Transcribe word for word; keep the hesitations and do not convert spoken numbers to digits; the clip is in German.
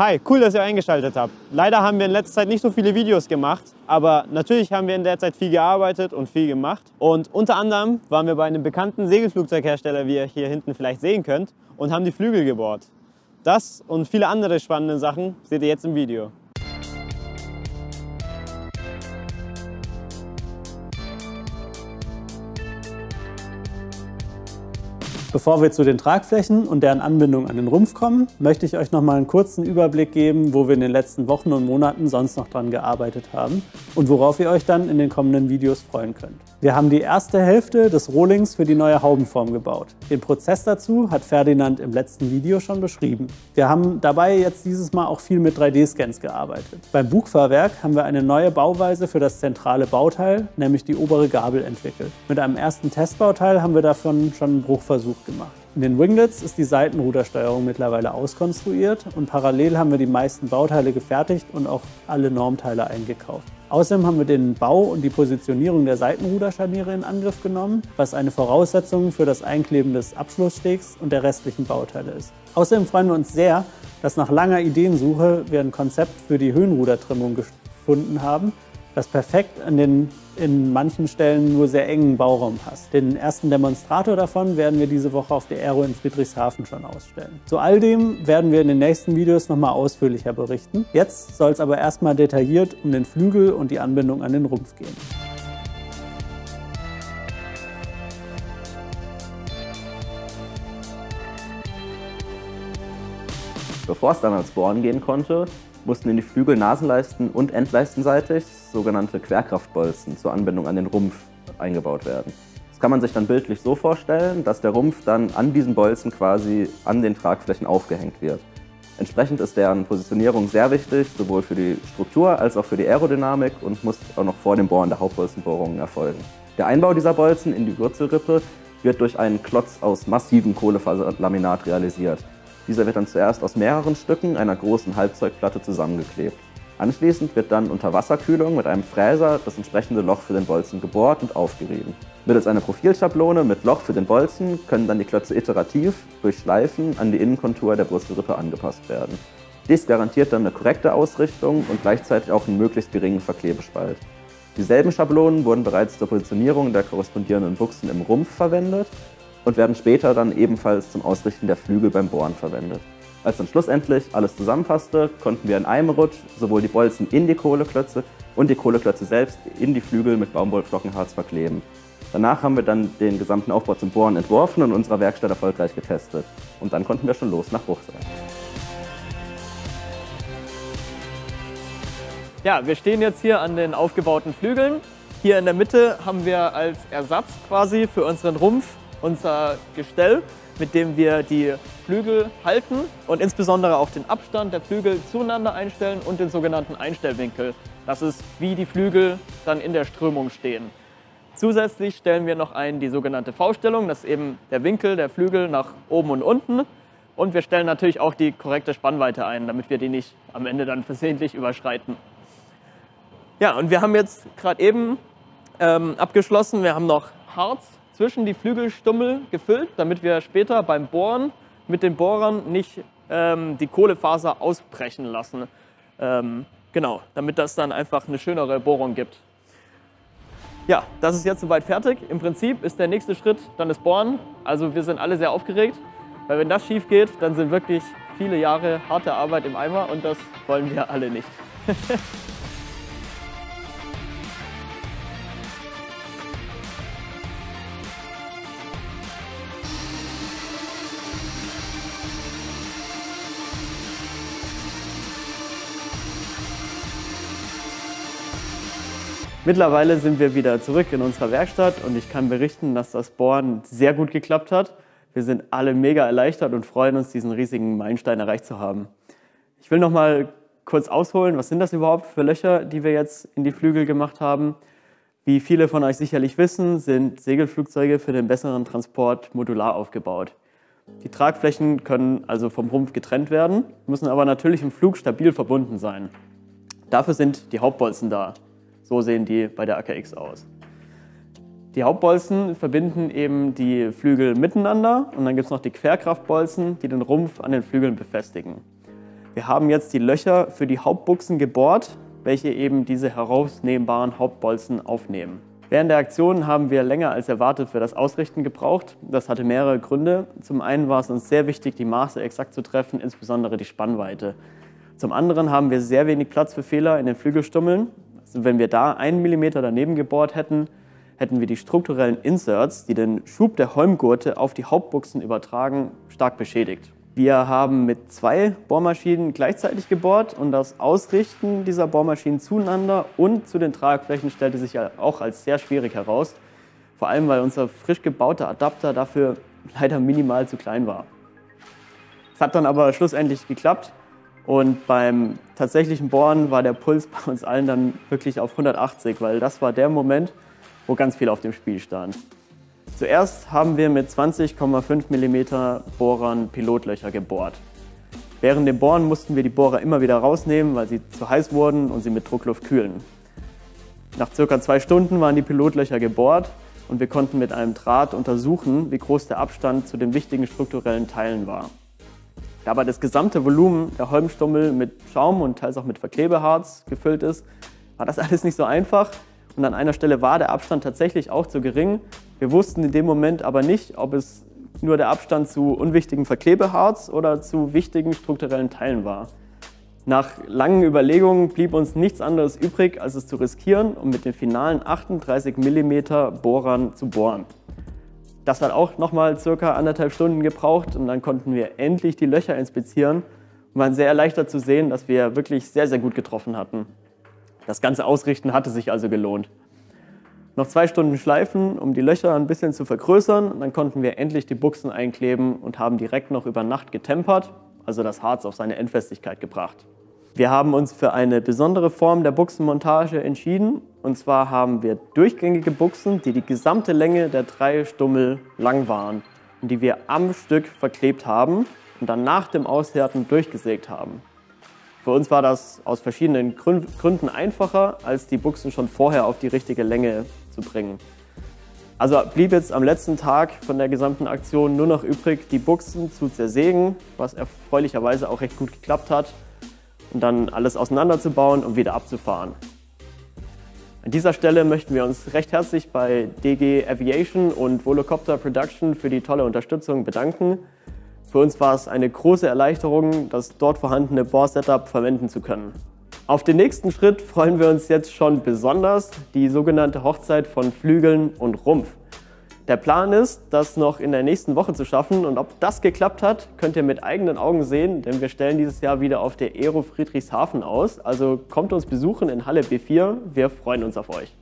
Hi, cool, dass ihr eingeschaltet habt. Leider haben wir in letzter Zeit nicht so viele Videos gemacht, aber natürlich haben wir in der Zeit viel gearbeitet und viel gemacht. Und unter anderem waren wir bei einem bekannten Segelflugzeughersteller, wie ihr hier hinten vielleicht sehen könnt, und haben die Flügel gebohrt. Das und viele andere spannende Sachen seht ihr jetzt im Video. Bevor wir zu den Tragflächen und deren Anbindung an den Rumpf kommen, möchte ich euch noch mal einen kurzen Überblick geben, wo wir in den letzten Wochen und Monaten sonst noch dran gearbeitet haben und worauf ihr euch dann in den kommenden Videos freuen könnt. Wir haben die erste Hälfte des Rohlings für die neue Haubenform gebaut. Den Prozess dazu hat Ferdinand im letzten Video schon beschrieben. Wir haben dabei jetzt dieses Mal auch viel mit drei D Scans gearbeitet. Beim Bugfahrwerk haben wir eine neue Bauweise für das zentrale Bauteil, nämlich die obere Gabel, entwickelt. Mit einem ersten Testbauteil haben wir davon schon einen Bruchversuch gemacht. In den Winglets ist die Seitenrudersteuerung mittlerweile auskonstruiert und parallel haben wir die meisten Bauteile gefertigt und auch alle Normteile eingekauft. Außerdem haben wir den Bau und die Positionierung der Seitenruderscharniere in Angriff genommen, was eine Voraussetzung für das Einkleben des Abschlussstegs und der restlichen Bauteile ist. Außerdem freuen wir uns sehr, dass nach langer Ideensuche wir ein Konzept für die Höhenrudertrimmung gefunden haben, das perfekt an den in manchen Stellen nur sehr engen Bauraum passt. Den ersten Demonstrator davon werden wir diese Woche auf der Aero in Friedrichshafen schon ausstellen. Zu all dem werden wir in den nächsten Videos nochmal ausführlicher berichten. Jetzt soll es aber erstmal detailliert um den Flügel und die Anbindung an den Rumpf gehen. Bevor es dann ans Bohren gehen konnte, mussten in die Flügel Nasenleisten und Endleistenseitig sogenannte Querkraftbolzen zur Anbindung an den Rumpf eingebaut werden. Das kann man sich dann bildlich so vorstellen, dass der Rumpf dann an diesen Bolzen quasi an den Tragflächen aufgehängt wird. Entsprechend ist deren Positionierung sehr wichtig, sowohl für die Struktur als auch für die Aerodynamik, und muss auch noch vor dem Bohren der Hauptbolzenbohrungen erfolgen. Der Einbau dieser Bolzen in die Wurzelrippe wird durch einen Klotz aus massivem Kohlefaserlaminat realisiert. Dieser wird dann zuerst aus mehreren Stücken einer großen Halbzeugplatte zusammengeklebt. Anschließend wird dann unter Wasserkühlung mit einem Fräser das entsprechende Loch für den Bolzen gebohrt und aufgerieben. Mittels einer Profilschablone mit Loch für den Bolzen können dann die Klötze iterativ durch Schleifen an die Innenkontur der Brüsselrippe angepasst werden. Dies garantiert dann eine korrekte Ausrichtung und gleichzeitig auch einen möglichst geringen Verklebespalt. Dieselben Schablonen wurden bereits zur Positionierung der korrespondierenden Buchsen im Rumpf verwendet und werden später dann ebenfalls zum Ausrichten der Flügel beim Bohren verwendet. Als dann schlussendlich alles zusammenpasste, konnten wir in einem Rutsch sowohl die Bolzen in die Kohleklötze und die Kohleklötze selbst in die Flügel mit Baumwollflockenharz verkleben. Danach haben wir dann den gesamten Aufbau zum Bohren entworfen und in unserer Werkstatt erfolgreich getestet. Und dann konnten wir schon los nach Bruchsal. Ja, wir stehen jetzt hier an den aufgebauten Flügeln. Hier in der Mitte haben wir als Ersatz quasi für unseren Rumpf unser Gestell, mit dem wir die Flügel halten und insbesondere auch den Abstand der Flügel zueinander einstellen und den sogenannten Einstellwinkel. Das ist, wie die Flügel dann in der Strömung stehen. Zusätzlich stellen wir noch ein die sogenannte V-Stellung, das ist eben der Winkel der Flügel nach oben und unten. Und wir stellen natürlich auch die korrekte Spannweite ein, damit wir die nicht am Ende dann versehentlich überschreiten. Ja, und wir haben jetzt gerade eben ähm, abgeschlossen, wir haben noch Harz zwischen die Flügelstummel gefüllt, damit wir später beim Bohren mit den Bohrern nicht ähm, die Kohlefaser ausbrechen lassen. Ähm, genau, damit das dann einfach eine schönere Bohrung gibt. Ja, das ist jetzt soweit fertig. Im Prinzip ist der nächste Schritt dann das Bohren. Also wir sind alle sehr aufgeregt, weil wenn das schief geht, dann sind wirklich viele Jahre harte Arbeit im Eimer und das wollen wir alle nicht. Mittlerweile sind wir wieder zurück in unserer Werkstatt und ich kann berichten, dass das Bohren sehr gut geklappt hat. Wir sind alle mega erleichtert und freuen uns, diesen riesigen Meilenstein erreicht zu haben. Ich will noch mal kurz ausholen, was sind das überhaupt für Löcher, die wir jetzt in die Flügel gemacht haben. Wie viele von euch sicherlich wissen, sind Segelflugzeuge für den besseren Transport modular aufgebaut. Die Tragflächen können also vom Rumpf getrennt werden, müssen aber natürlich im Flug stabil verbunden sein. Dafür sind die Hauptbolzen da. So sehen die bei der A K X aus. Die Hauptbolzen verbinden eben die Flügel miteinander und dann gibt es noch die Querkraftbolzen, die den Rumpf an den Flügeln befestigen. Wir haben jetzt die Löcher für die Hauptbuchsen gebohrt, welche eben diese herausnehmbaren Hauptbolzen aufnehmen. Während der Aktion haben wir länger als erwartet für das Ausrichten gebraucht. Das hatte mehrere Gründe. Zum einen war es uns sehr wichtig, die Maße exakt zu treffen, insbesondere die Spannweite. Zum anderen haben wir sehr wenig Platz für Fehler in den Flügelstummeln. Also wenn wir da einen Millimeter daneben gebohrt hätten, hätten wir die strukturellen Inserts, die den Schub der Holmgurte auf die Hauptbuchsen übertragen, stark beschädigt. Wir haben mit zwei Bohrmaschinen gleichzeitig gebohrt und das Ausrichten dieser Bohrmaschinen zueinander und zu den Tragflächen stellte sich ja auch als sehr schwierig heraus. Vor allem, weil unser frisch gebauter Adapter dafür leider minimal zu klein war. Es hat dann aber schlussendlich geklappt und beim tatsächlichen Bohren war der Puls bei uns allen dann wirklich auf hundertachtzig, weil das war der Moment, wo ganz viel auf dem Spiel stand. Zuerst haben wir mit zwanzig Komma fünf Millimeter Bohrern Pilotlöcher gebohrt. Während dem Bohren mussten wir die Bohrer immer wieder rausnehmen, weil sie zu heiß wurden und sie mit Druckluft kühlen. Nach circa zwei Stunden waren die Pilotlöcher gebohrt und wir konnten mit einem Draht untersuchen, wie groß der Abstand zu den wichtigen strukturellen Teilen war. Da aber das gesamte Volumen der Holmstummel mit Schaum und teils auch mit Verklebeharz gefüllt ist, war das alles nicht so einfach. Und an einer Stelle war der Abstand tatsächlich auch zu gering. Wir wussten in dem Moment aber nicht, ob es nur der Abstand zu unwichtigem Verklebeharz oder zu wichtigen strukturellen Teilen war. Nach langen Überlegungen blieb uns nichts anderes übrig, als es zu riskieren und mit den finalen achtunddreißig Millimeter Bohrern zu bohren. Das hat auch nochmal circa anderthalb Stunden gebraucht und dann konnten wir endlich die Löcher inspizieren und waren sehr erleichtert zu sehen, dass wir wirklich sehr, sehr gut getroffen hatten. Das ganze Ausrichten hatte sich also gelohnt. Noch zwei Stunden Schleifen, um die Löcher ein bisschen zu vergrößern. Dann konnten wir endlich die Buchsen einkleben und haben direkt noch über Nacht getempert, also das Harz auf seine Endfestigkeit gebracht. Wir haben uns für eine besondere Form der Buchsenmontage entschieden. Und zwar haben wir durchgängige Buchsen, die die gesamte Länge der drei Stummel lang waren und die wir am Stück verklebt haben und dann nach dem Aushärten durchgesägt haben. Für uns war das aus verschiedenen Gründen einfacher, als die Buchsen schon vorher auf die richtige Länge zu bringen. Also blieb jetzt am letzten Tag von der gesamten Aktion nur noch übrig, die Buchsen zu zersägen, was erfreulicherweise auch recht gut geklappt hat, und dann alles auseinanderzubauen und wieder abzufahren. An dieser Stelle möchten wir uns recht herzlich bei D G Aviation und Volocopter Production für die tolle Unterstützung bedanken. Für uns war es eine große Erleichterung, das dort vorhandene Bohr-Setup verwenden zu können. Auf den nächsten Schritt freuen wir uns jetzt schon besonders, die sogenannte Hochzeit von Flügeln und Rumpf. Der Plan ist, das noch in der nächsten Woche zu schaffen, und ob das geklappt hat, könnt ihr mit eigenen Augen sehen, denn wir stellen dieses Jahr wieder auf der Aero Friedrichshafen aus. Also kommt uns besuchen in Halle B vier, wir freuen uns auf euch.